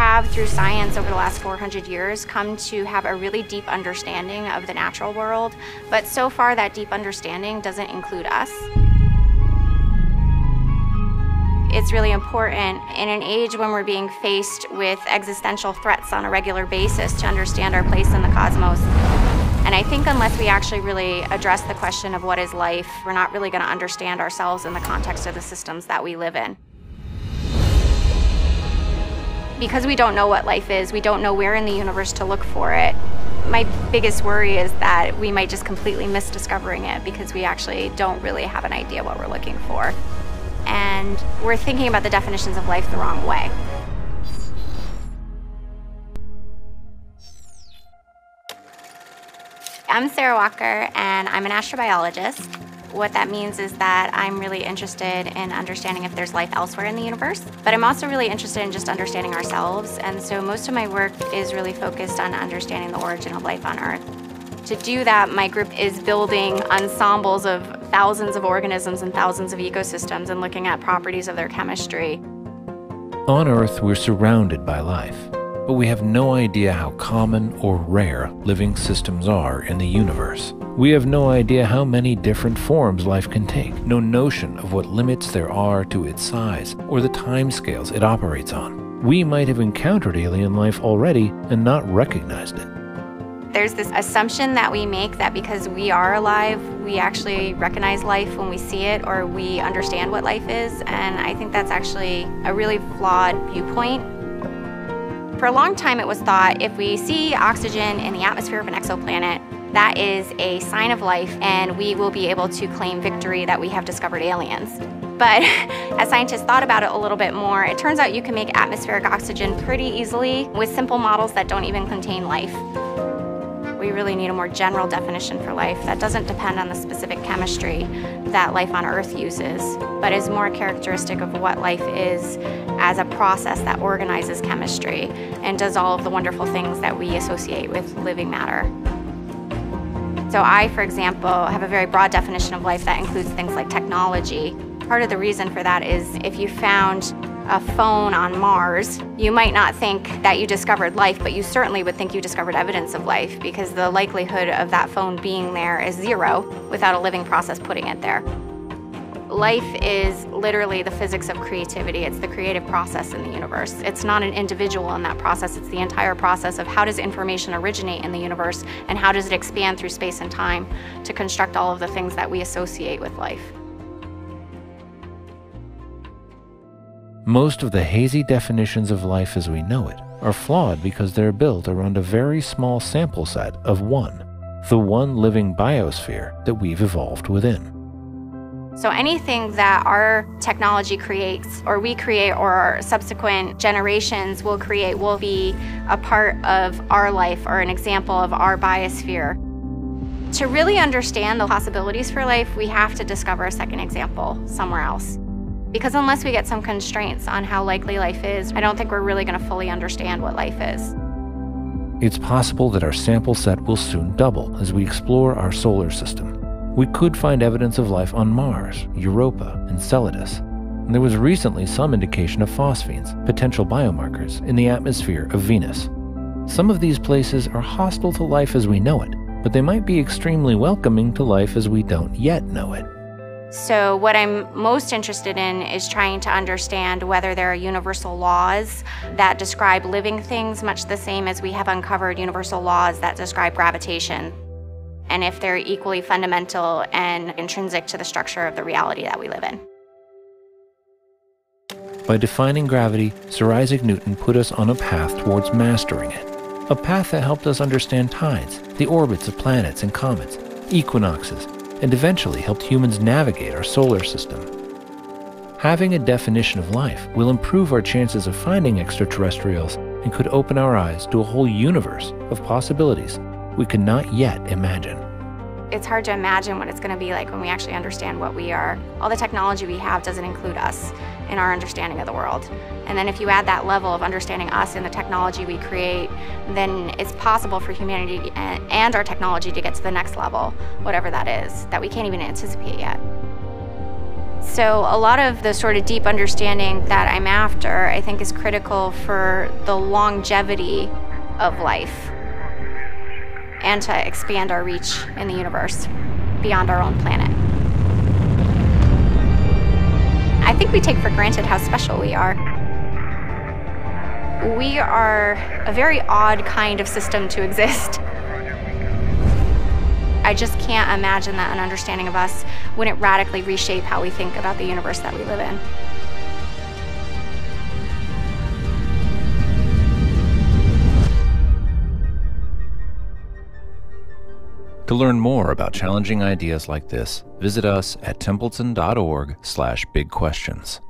have, through science over the last 400 years, come to have a really deep understanding of the natural world, but so far that deep understanding doesn't include us. It's really important in an age when we're being faced with existential threats on a regular basis to understand our place in the cosmos. And I think unless we actually really address the question of what is life, we're not really going to understand ourselves in the context of the systems that we live in. Because we don't know what life is, we don't know where in the universe to look for it. My biggest worry is that we might just completely miss discovering it because we actually don't really have an idea what we're looking for. And we're thinking about the definitions of life the wrong way. I'm Sara Walker, and I'm an astrobiologist. What that means is that I'm really interested in understanding if there's life elsewhere in the universe, but I'm also really interested in just understanding ourselves, and so most of my work is really focused on understanding the origin of life on Earth. To do that, my group is building ensembles of thousands of organisms and thousands of ecosystems and looking at properties of their chemistry. On Earth, we're surrounded by life, but we have no idea how common or rare living systems are in the universe. We have no idea how many different forms life can take, no notion of what limits there are to its size or the timescales it operates on. We might have encountered alien life already and not recognized it. There's this assumption that we make that because we are alive, we actually recognize life when we see it or we understand what life is, and I think that's actually a really flawed viewpoint. For a long time it was thought if we see oxygen in the atmosphere of an exoplanet, that is a sign of life and we will be able to claim victory that we have discovered aliens. But as scientists thought about it a little bit more, it turns out you can make atmospheric oxygen pretty easily with simple models that don't even contain life. We really need a more general definition for life that doesn't depend on the specific chemistry that life on Earth uses, but is more characteristic of what life is as a process that organizes chemistry and does all of the wonderful things that we associate with living matter. So I, for example, have a very broad definition of life that includes things like technology. Part of the reason for that is if you found a phone on Mars, you might not think that you discovered life, but you certainly would think you discovered evidence of life because the likelihood of that phone being there is zero without a living process putting it there. Life is literally the physics of creativity. It's the creative process in the universe. It's not an individual in that process. It's the entire process of how does information originate in the universe and how does it expand through space and time to construct all of the things that we associate with life. Most of the hazy definitions of life as we know it are flawed because they're built around a very small sample set of one, the one living biosphere that we've evolved within. So anything that our technology creates, or we create, or our subsequent generations will create, will be a part of our life or an example of our biosphere. To really understand the possibilities for life, we have to discover a second example somewhere else. Because unless we get some constraints on how likely life is, I don't think we're really going to fully understand what life is. It's possible that our sample set will soon double as we explore our solar system. We could find evidence of life on Mars, Europa, Enceladus, and there was recently some indication of phosphines, potential biomarkers, in the atmosphere of Venus. Some of these places are hostile to life as we know it, but they might be extremely welcoming to life as we don't yet know it. So what I'm most interested in is trying to understand whether there are universal laws that describe living things, much the same as we have uncovered universal laws that describe gravitation, and if they're equally fundamental and intrinsic to the structure of the reality that we live in. By defining gravity, Sir Isaac Newton put us on a path towards mastering it, a path that helped us understand tides, the orbits of planets and comets, equinoxes, and eventually helped humans navigate our solar system. Having a definition of life will improve our chances of finding extraterrestrials and could open our eyes to a whole universe of possibilities we could not yet imagine. It's hard to imagine what it's going to be like when we actually understand what we are. All the technology we have doesn't include us in our understanding of the world. And then if you add that level of understanding us and the technology we create, then it's possible for humanity and our technology to get to the next level, whatever that is, that we can't even anticipate yet. So a lot of the sort of deep understanding that I'm after, I think, is critical for the longevity of life and to expand our reach in the universe beyond our own planet. I think we take for granted how special we are. We are a very odd kind of system to exist. I just can't imagine that an understanding of us wouldn't radically reshape how we think about the universe that we live in. To learn more about challenging ideas like this, visit us at templeton.org/bigquestions.